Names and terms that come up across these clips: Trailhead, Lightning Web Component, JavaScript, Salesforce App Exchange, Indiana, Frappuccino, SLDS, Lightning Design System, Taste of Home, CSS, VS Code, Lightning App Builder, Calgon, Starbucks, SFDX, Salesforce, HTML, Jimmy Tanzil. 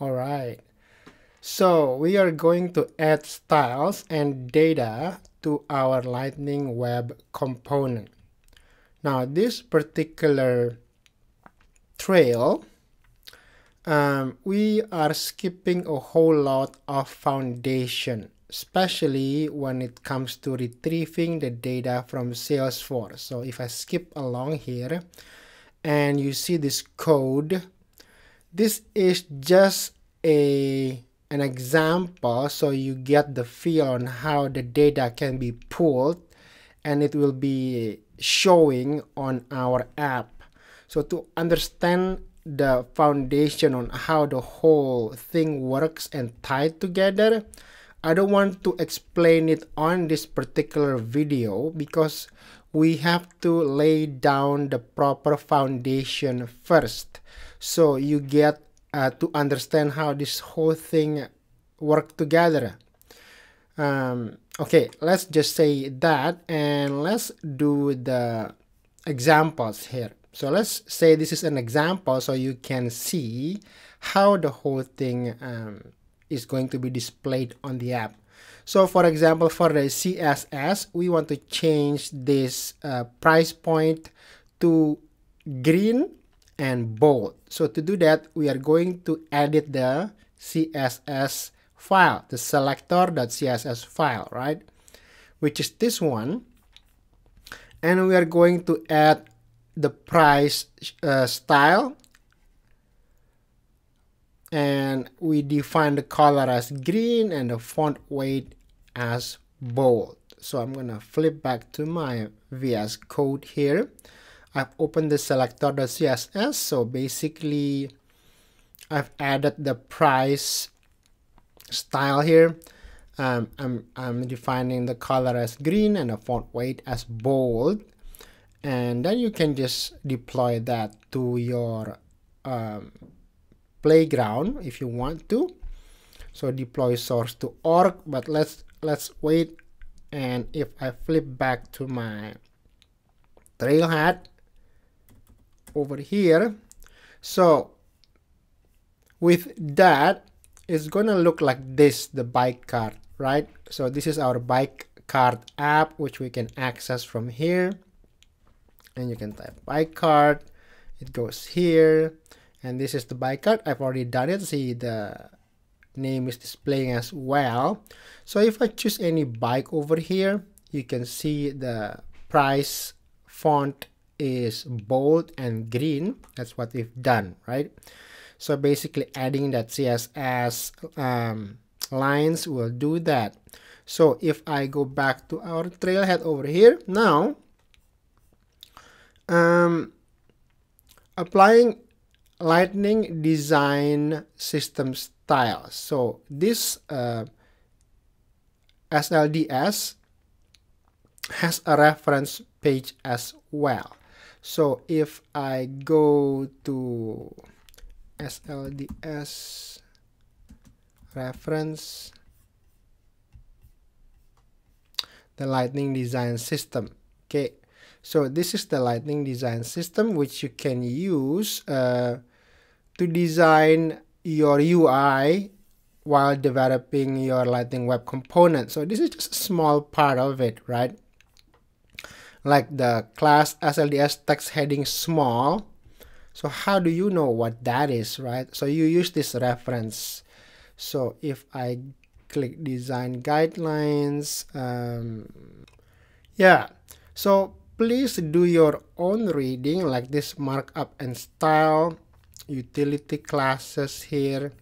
All right, so we are going to add styles and data to our Lightning Web component. Now this particular trail, we are skipping a whole lot of foundation, especially when it comes to retrieving the data from Salesforce. So if I skip along here and you see this code, this is just an example so you get the feel on how the data can be pulled and it will be showing on our app. So to understand the foundation on how the whole thing works and tied together, I don't want to explain it on this particular video because we have to lay down the proper foundation first, so you get to understand how this whole thing works together. Okay, let's just say that and let's do the examples here. So let's say this is an example so you can see how the whole thing is going to be displayed on the app. So for example, for the CSS, we want to change this price point to green and bold. So to do that, we are going to edit the CSS file, the selector.css file, right? Which is this one. And we are going to add the price style, and we define the color as green and the font weight as bold. So I'm gonna flip back to my VS Code here. I've opened the selector.css, so basically I've added the price style here. I'm defining the color as green and the font weight as bold, and then you can just deploy that to your playground if you want to. So deploy source to org, but let's wait. And if I flip back to my Trailhead over here, so with that it's gonna look like this, the bike cart, right? So this is our bike cart app, which we can access from here, and you can type bike cart, it goes here. And this is the bike cart. I've already done it. See, the name is displaying as well. So if I choose any bike over here, you can see the price font is bold and green. That's what we've done, right? So basically adding that CSS lines will do that. So if I go back to our Trailhead over here now, applying Lightning design system style. So this SLDS has a reference page as well. So if I go to SLDS reference, the Lightning design system, okay. So this is the Lightning design system, which you can use to design your UI while developing your Lightning Web component. So this is just a small part of it, right? Like the class SLDS text heading small. So how do you know what that is, right? So you use this reference. So if I click design guidelines, yeah, so please do your own reading, like this markup and style, utility classes here,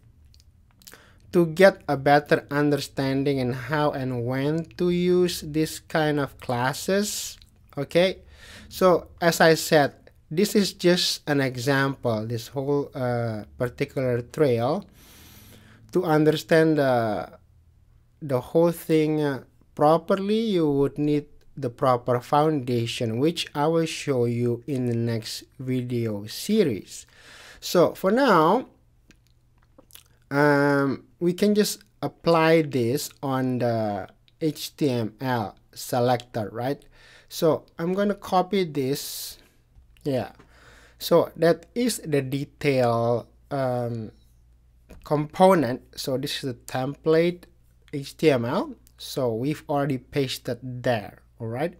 to get a better understanding in how and when to use this kind of classes. Okay, so as I said, this is just an example, this whole particular trail, to understand the whole thing properly. You would need the proper foundation, which I will show you in the next video series. So for now, we can just apply this on the HTML. selector, right? So I'm going to copy this. Yeah. So that is the detail component. So this is the template HTML. So we've already pasted there. All right.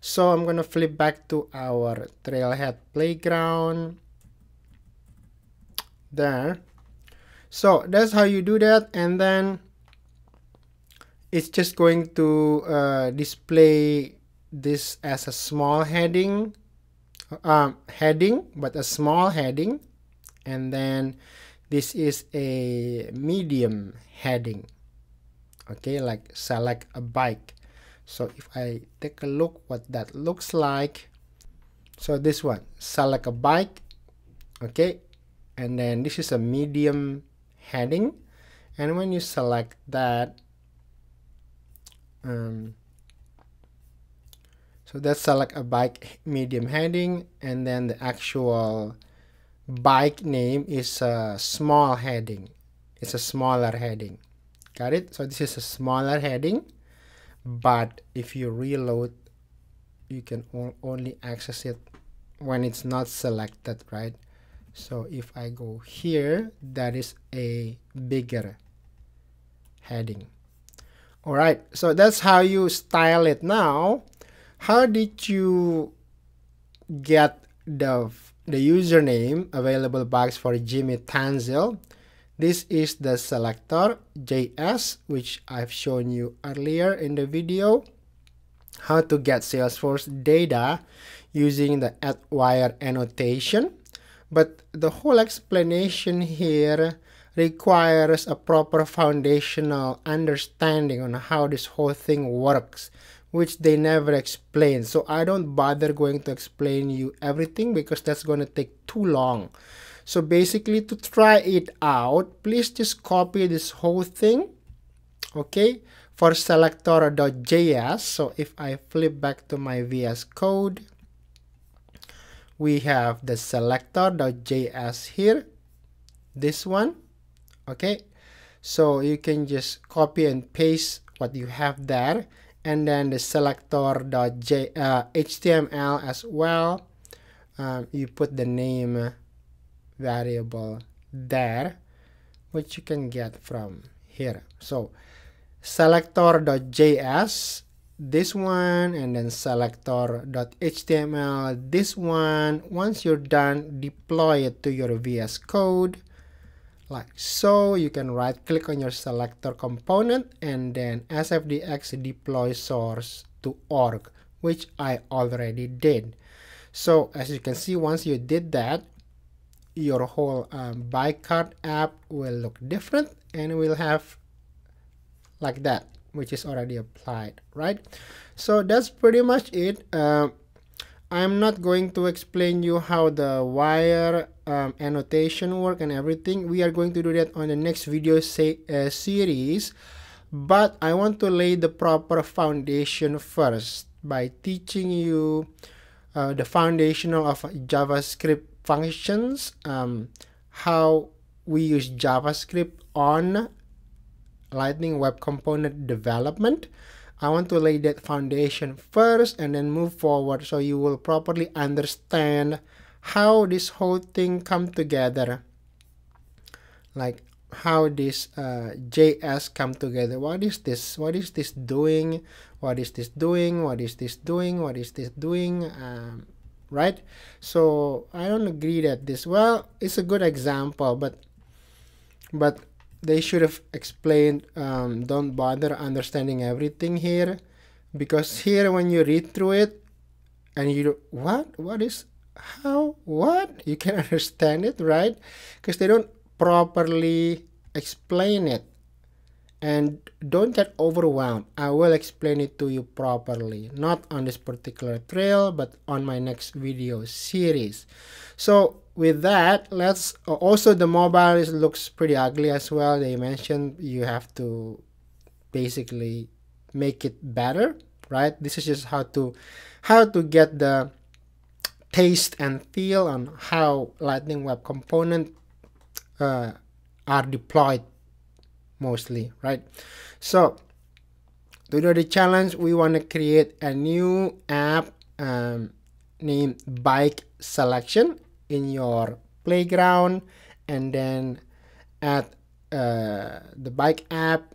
So I'm going to flip back to our Trailhead playground. There. So that's how you do that. And then it's just going to display this as a small heading. a small heading, and then this is a medium heading, okay, like select a bike. So if I take a look what that looks like, so this one, select a bike, okay, and then this is a medium heading, and when you select that, so that's select a bike medium heading, and then the actual bike name is a small heading. It's a smaller heading. Got it? So this is a smaller heading, but if you reload, you can only access it when it's not selected, right? So if I go here, that is a bigger heading. All right, so that's how you style it now. How did you get the username available box for Jimmy Tanzil? This is the selector JS, which I've shown you earlier in the video, how to get Salesforce data using the @wire annotation. But the whole explanation here requires a proper foundational understanding on how this whole thing works, which they never explain. So I don't bother going to explain you everything because that's going to take too long. So basically, to try it out, please just copy this whole thing, okay, for selector.js. So if I flip back to my VS Code, we have the selector.js here, this one, okay. So you can just copy and paste what you have there, and then the selector.html as well. You put the name variable there, which you can get from here. So selector.js, this one, and then selector.html, this one. Once you're done, deploy it to your VS Code. Like so, you can right click on your selector component and then SFDX deploy source to org, which I already did. So as you can see, once you did that, your whole bike cart app will look different and will have like that, which is already applied, right? So that's pretty much it. I'm not going to explain you how the wire annotation work and everything. We are going to do that on the next video series, but I want to lay the proper foundation first by teaching you the foundational of JavaScript functions, how we use JavaScript on Lightning Web Component development. I want to lay that foundation first and then move forward so you will properly understand how this whole thing come together, like how this JS come together. What is this? What is this doing? What is this doing? What is this doing? What is this doing? Right? So I don't agree that this, well, it's a good example, but they should have explained, don't bother understanding everything here, because here when you read through it and you, what is, how, what, you can understand it, right? Because they don't properly explain it. And don't get overwhelmed. I will explain it to you properly, not on this particular trail, but on my next video series. So with that, let's also, the mobile looks pretty ugly as well. They mentioned you have to basically make it better, right? This is just how to get the taste and feel on how Lightning Web Component are deployed mostly, right? So To do the challenge, we want to create a new app named bike selection in your playground, and then add the bike app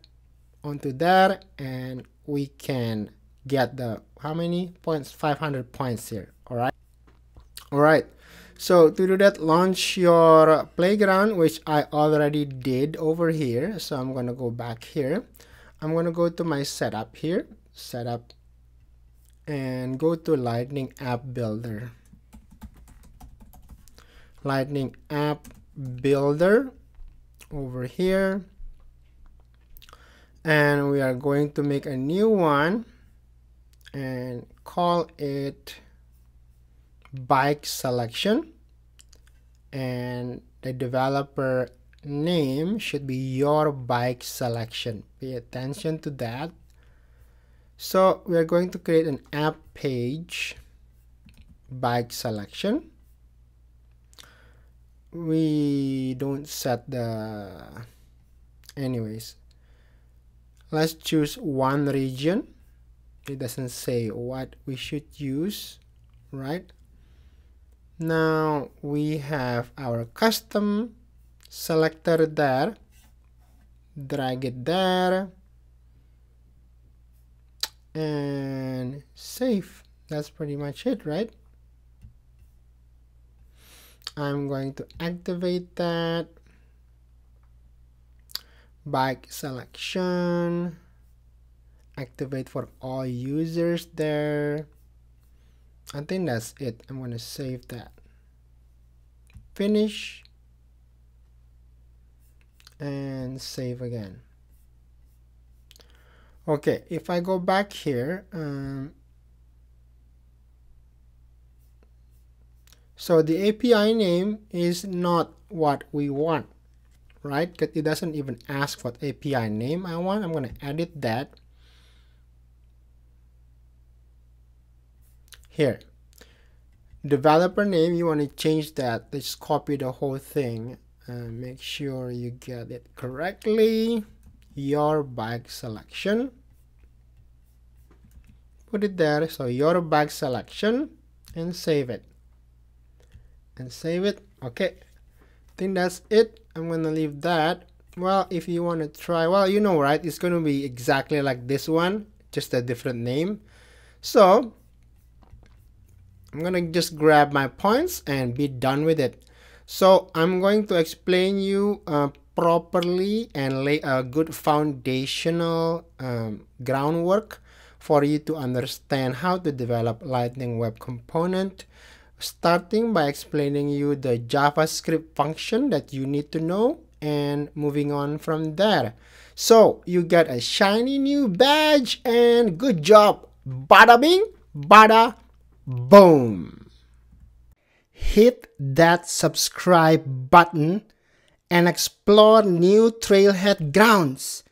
onto there, and we can get the how many points, 500 points here. All right, so to do that, launch your playground, which I already did over here. So I'm gonna go back here, I'm gonna go to my setup here, setup, and go to Lightning App Builder. Lightning App Builder over here, and we are going to make a new one and call it bike selection, and the developer name should be your bike selection. Pay attention to that. So we are going to create an app page, bike selection. We don't set the, anyways, let's choose one region. It doesn't say what we should use. Right now we have our custom selector there, drag it there and save. That's pretty much it, right? I'm going to activate that bike selection, activate for all users there. I think that's it. I'm going to save that, finish and save again. Okay, if I go back here, so the API name is not what we want, right? Because it doesn't even ask what API name I want. I'm going to edit that here. Developer name, you want to change that. Let's copy the whole thing and make sure you get it correctly. Your bike selection, put it there. So your bike selection, and save it. Okay, I think that's it. I'm gonna leave that. Well, if you want to try, well, you know, right, it's gonna be exactly like this one, just a different name. So I'm gonna just grab my points and be done with it. So I'm going to explain you properly and lay a good foundational groundwork for you to understand how to develop Lightning Web Component, starting by explaining you the JavaScript function that you need to know and moving on from there. So you get a shiny new badge and good job. Bada bing, bada boom. Hit that subscribe button and explore new Trailhead grounds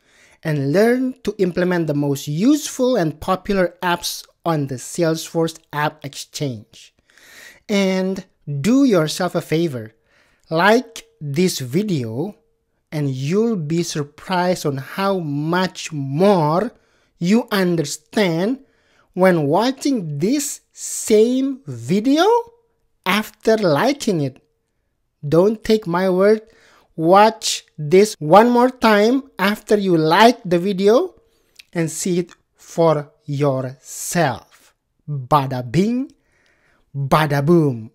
and learn to implement the most useful and popular apps on the Salesforce App Exchange. And do yourself a favor, like this video, and you'll be surprised on how much more you understand when watching this same video after liking it. Don't take my word, watch this one more time after you like the video and see it for yourself. Bada bing, bada boom.